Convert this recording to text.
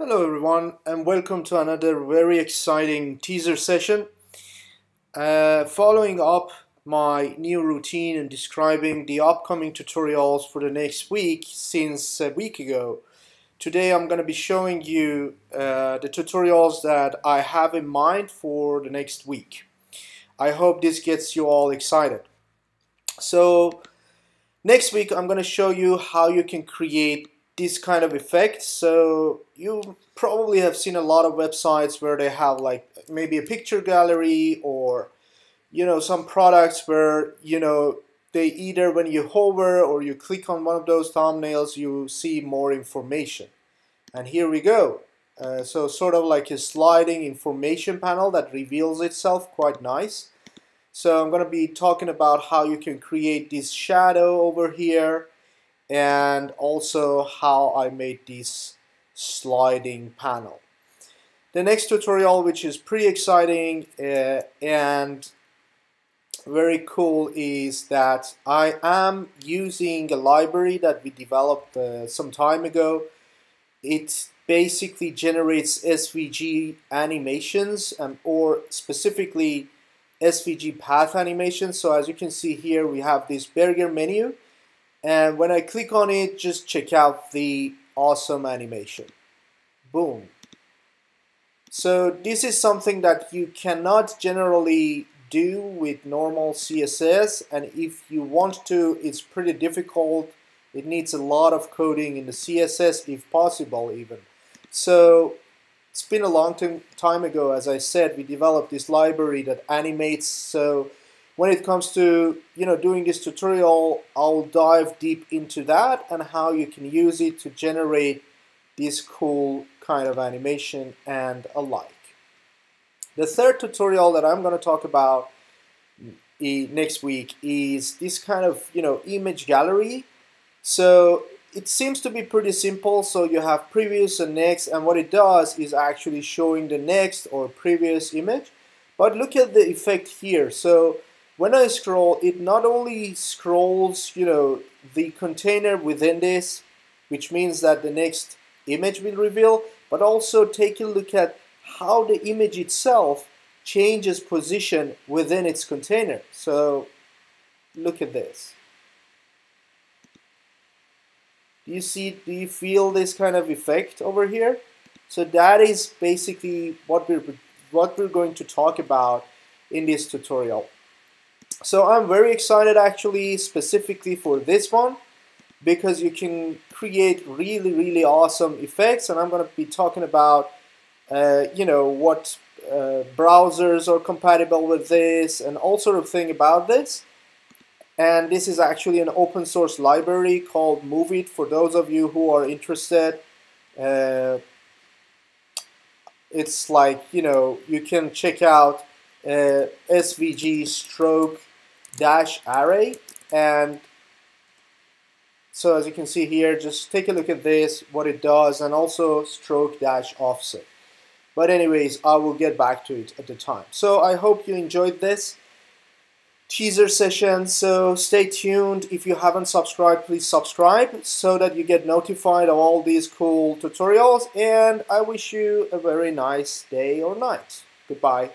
Hello everyone, and welcome to another very exciting teaser session. Following up my new routine and describing the upcoming tutorials for the next week since a week ago, today I'm going to be showing you the tutorials that I have in mind for the next week. I hope this gets you all excited. So next week I'm going to show you how you can create this kind of effect. So you probably have seen a lot of websites where they have like maybe a picture gallery, or you know, some products where you know they either when you hover or you click on one of those thumbnails you see more information. And here we go. So sort of like a sliding information panel that reveals itself, quite nice. So I'm going to be talking about how you can create this shadow over here, and also how I made this sliding panel. The next tutorial, which is pretty exciting and very cool, is that I am using a library that we developed some time ago. It basically generates SVG animations, or specifically SVG path animations. So as you can see here, we have this burger menu. And when I click on it, just check out the awesome animation. Boom. So this is something that you cannot generally do with normal CSS, and if you want to, it's pretty difficult. It needs a lot of coding in the CSS, if possible even. So it's been a long time ago, as I said, we developed this library that animates. So when it comes to, you know, doing this tutorial, I'll dive deep into that and how you can use it to generate this cool kind of animation and alike. The third tutorial that I'm going to talk about next week is this kind of, you know, image gallery. So it seems to be pretty simple. So you have previous and next, and what it does is actually showing the next or previous image. But look at the effect here. So when I scroll, it not only scrolls, you know, the container within this, which means that the next image will reveal, but also take a look at how the image itself changes position within its container. So look at this. You see, do you feel this kind of effect over here? So that is basically what we're going to talk about in this tutorial. So I'm very excited actually specifically for this one, because you can create really awesome effects, and I'm going to be talking about you know, what browsers are compatible with this and all sort of thing about this. And this is actually an open source library called MoveIt, for those of you who are interested. It's like, you know, you can check out SVG stroke dash array, and so as you can see here, just take a look at this, what it does, and also stroke dash offset. But anyways, I will get back to it at the time. So I hope you enjoyed this teaser session. So stay tuned. If you haven't subscribed, please subscribe so that you get notified of all these cool tutorials, and I wish you a very nice day or night. Goodbye.